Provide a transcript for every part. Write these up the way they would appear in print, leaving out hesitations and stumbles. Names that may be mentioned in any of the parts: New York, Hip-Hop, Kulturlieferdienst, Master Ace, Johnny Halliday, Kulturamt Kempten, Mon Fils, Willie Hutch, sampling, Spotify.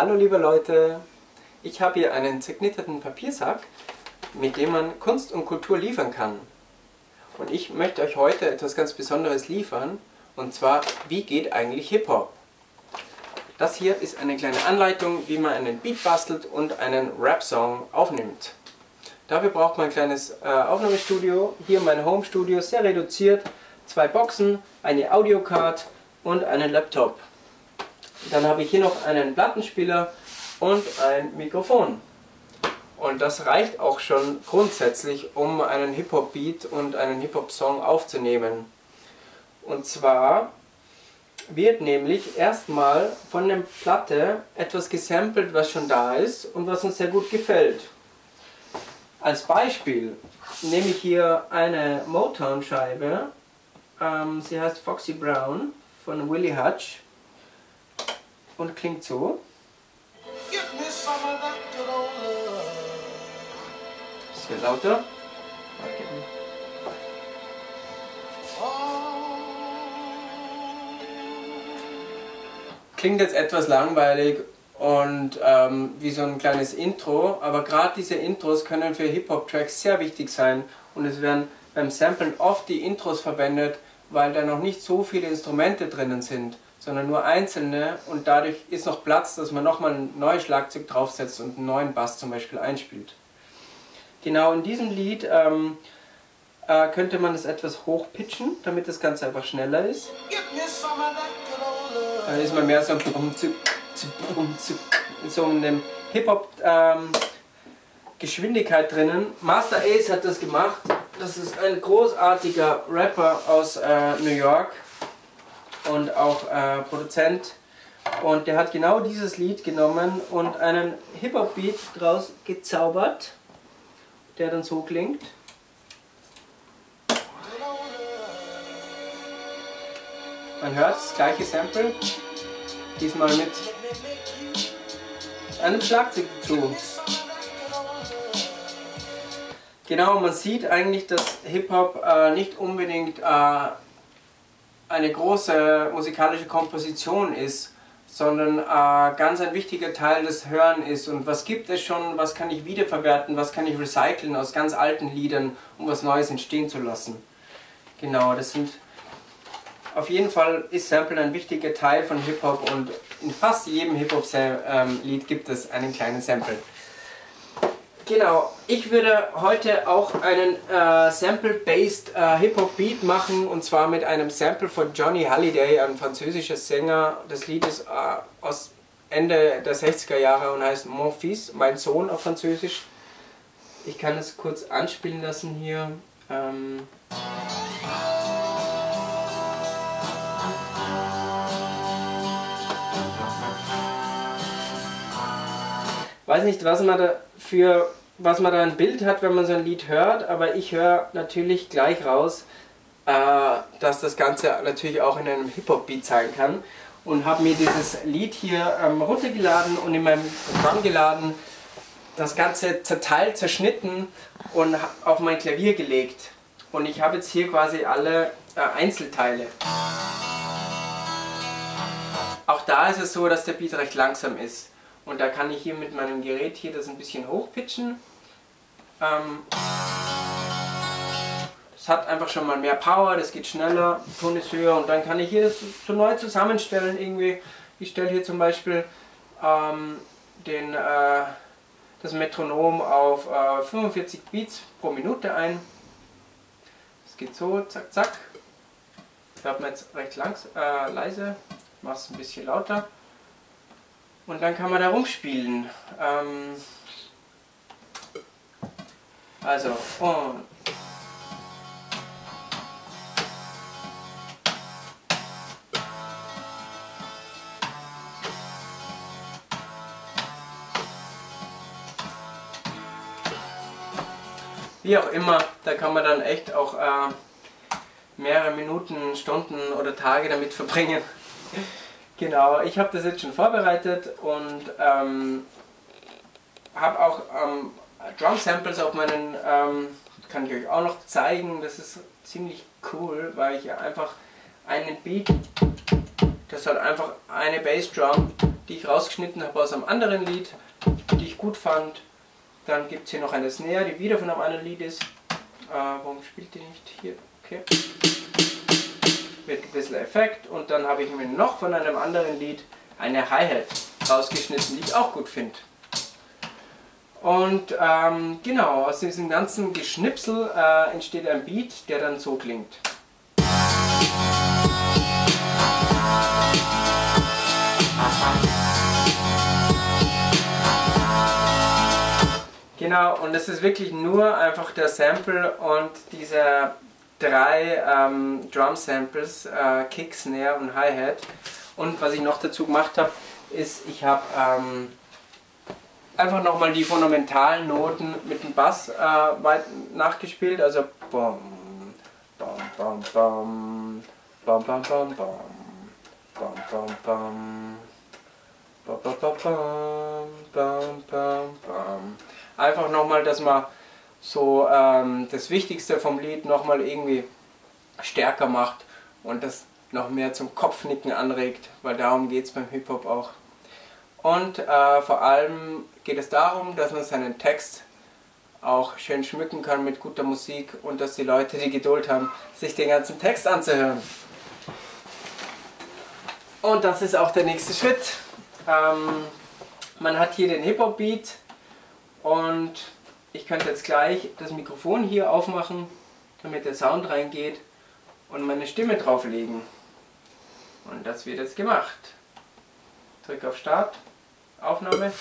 Hallo liebe Leute, ich habe hier einen zerknitterten Papiersack, mit dem man Kunst und Kultur liefern kann. Und ich möchte euch heute etwas ganz Besonderes liefern, und zwar, wie geht eigentlich Hip-Hop? Das hier ist eine kleine Anleitung, wie man einen Beat bastelt und einen Rap-Song aufnimmt. Dafür braucht man ein kleines Aufnahmestudio, hier mein Home-Studio, sehr reduziert, 2 Boxen, eine Audiocard und einen Laptop. Dann habe ich hier noch einen Plattenspieler und ein Mikrofon. Und das reicht auch schon grundsätzlich, um einen Hip-Hop-Beat und einen Hip-Hop-Song aufzunehmen. Und zwar wird nämlich erstmal von der Platte etwas gesampelt, was schon da ist und was uns sehr gut gefällt. Als Beispiel nehme ich hier eine Motown-Scheibe, sie heißt Foxy Brown von Willie Hutch. Und klingt so. Bisschen lauter. Klingt jetzt etwas langweilig und wie so ein kleines Intro, aber gerade diese Intros können für Hip-Hop-Tracks sehr wichtig sein und es werden beim Samplen oft die Intros verwendet, weil da noch nicht so viele Instrumente drinnen sind, sondern nur einzelne, und dadurch ist noch Platz, dass man nochmal ein neues Schlagzeug draufsetzt und einen neuen Bass zum Beispiel einspielt. Genau in diesem Lied könnte man es etwas hochpitchen, damit das Ganze einfach schneller ist. Dann ist man mehr so in dem Hip-Hop Geschwindigkeit drinnen. Master Ace hat das gemacht, das ist ein großartiger Rapper aus New York. Und auch Produzent, und der hat genau dieses Lied genommen und einen Hip-Hop-Beat draus gezaubert, der dann so klingt. Man hört das gleiche Sample, diesmal mit einem Schlagzeug dazu. Genau, man sieht eigentlich, dass Hip-Hop nicht unbedingt eine große musikalische Komposition ist, sondern ganz ein wichtiger Teil des Hören ist, und was gibt es schon, was kann ich wiederverwerten, was kann ich recyceln aus ganz alten Liedern, um was Neues entstehen zu lassen. Genau, das sind auf jeden Fall, ist Sample ein wichtiger Teil von Hip-Hop, und in fast jedem Hip-Hop-Lied gibt es einen kleinen Sample. Genau, ich würde heute auch einen Sample-based Hip-Hop-Beat machen, und zwar mit einem Sample von Johnny Halliday, ein französischer Sänger. Das Lied ist aus Ende der 60er Jahre und heißt Mon Fils, mein Sohn auf Französisch. Ich kann es kurz anspielen lassen hier. Weiß nicht, was man da ein Bild hat, wenn man so ein Lied hört, aber ich höre natürlich gleich raus, dass das Ganze natürlich auch in einem Hip-Hop-Beat sein kann, und habe mir dieses Lied hier runtergeladen und in meinem Programm geladen, das Ganze zerteilt, zerschnitten und auf mein Klavier gelegt, und ich habe jetzt hier quasi alle Einzelteile. Auch da ist es so, dass der Beat recht langsam ist. Und da kann ich hier mit meinem Gerät hier das ein bisschen hochpitchen. Das hat einfach schon mal mehr Power, das geht schneller, der Ton ist höher, und dann kann ich hier das so neu zusammenstellen irgendwie. Ich stelle hier zum Beispiel das Metronom auf 45 Beats pro Minute ein. Das geht so, zack, zack. Das hört man jetzt recht leise, ich mache es ein bisschen lauter. Und dann kann man da rumspielen. Also, und. Wie auch immer, da kann man dann echt auch mehrere Minuten, Stunden oder Tage damit verbringen. Genau, ich habe das jetzt schon vorbereitet und habe auch Drum-Samples auf meinen, kann ich euch auch noch zeigen, das ist ziemlich cool, weil ich ja einfach einen Beat, das hat einfach eine Bassdrum die ich rausgeschnitten habe aus einem anderen Lied, die ich gut fand. Dann gibt es hier noch eine Snare, die wieder von einem anderen Lied ist. Warum spielt die nicht hier? Okay. Mit ein bisschen Effekt. Und dann habe ich mir noch von einem anderen Lied eine Hi-Hat rausgeschnitten, die ich auch gut finde. Und genau, aus diesem ganzen Geschnipsel entsteht ein Beat, der dann so klingt. Genau, und es ist wirklich nur einfach der Sample und diese drei Drum-Samples, Kick, Snare und Hi-Hat. Und was ich noch dazu gemacht habe, ist, ich habe einfach nochmal die fundamentalen Noten mit dem Bass nachgespielt. Also bom, bom, bom, bom, bom, bom, bom, bom, bom, bom. Einfach nochmal, dass man so das Wichtigste vom Lied nochmal irgendwie stärker macht und das noch mehr zum Kopfnicken anregt, weil darum geht es beim Hip-Hop auch. Und vor allem geht es darum, dass man seinen Text auch schön schmücken kann mit guter Musik und dass die Leute die Geduld haben, sich den ganzen Text anzuhören. Und das ist auch der nächste Schritt. Man hat hier den Hip-Hop-Beat und ich könnte jetzt gleich das Mikrofon hier aufmachen, damit der Sound reingeht und meine Stimme drauflegen. Und das wird jetzt gemacht. Drück auf Start, Aufnahme.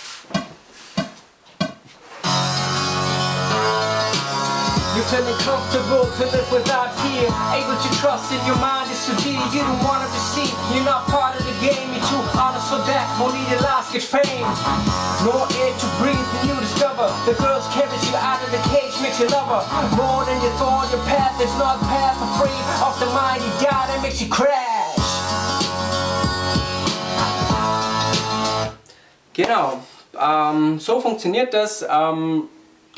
You're feeling comfortable to live without fear, able to trust in your mind is severe. You don't want to deceive, you're not part of the game. You're too honest for that, won't need to last get fame. More air to breathe and you discover the girl's carries you out of the cage, makes you lover. More than you thought, your path is not a path for free. Off the mighty God that makes you crash. Genau, so funktioniert das.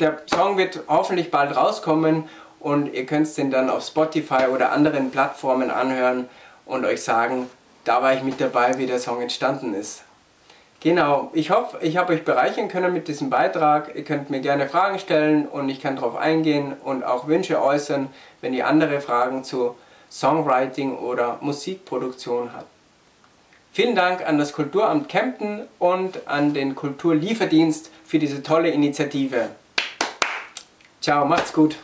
Der Song wird hoffentlich bald rauskommen und ihr könnt den dann auf Spotify oder anderen Plattformen anhören und euch sagen, da war ich mit dabei, wie der Song entstanden ist. Genau, ich hoffe, ich habe euch bereichern können mit diesem Beitrag. Ihr könnt mir gerne Fragen stellen und ich kann darauf eingehen und auch Wünsche äußern, wenn ihr andere Fragen zu Songwriting oder Musikproduktion habt. Vielen Dank an das Kulturamt Kempten und an den Kulturlieferdienst für diese tolle Initiative. Ciao, macht's gut!